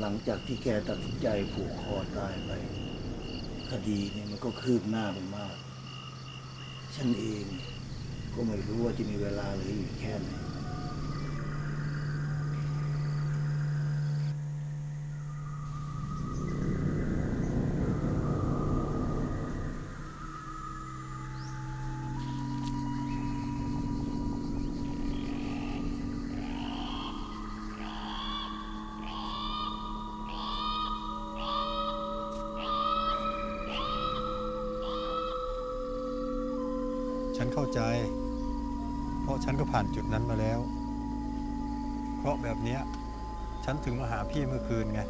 หลังจากที่แกตัดสินใจผูกคอตายไปคดีเนี่ยมันก็คืบหน้าไปมากฉันเองก็ไม่รู้ว่าจะมีเวลาเหลืออยู่แค่ไหนฉันเข้าใจเพราะฉันก็ผ่านจุดนั้นมาแล้วเพราะแบบนี้ฉันถึงมาหาพี่เมื่อคืนไง